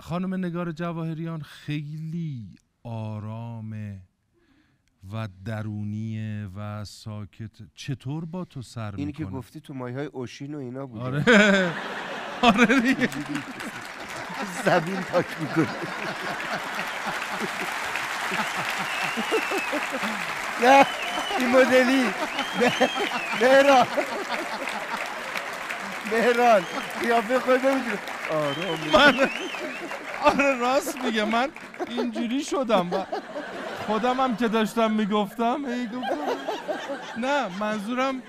خانم نگار جواهریان خیلی آرامه و درونیه و ساکت. چطور با تو سر میکنه؟ اینی که گفتی تو مایهای اوشین و اینا بود. آره آره دیگه، زمین پاک میکنه. نه این مدلی. مهران مهران قیافه خود نمیدونه. آره راست میگه، من اینجوری شدم و خودم هم که داشتم میگفتم نه منظورم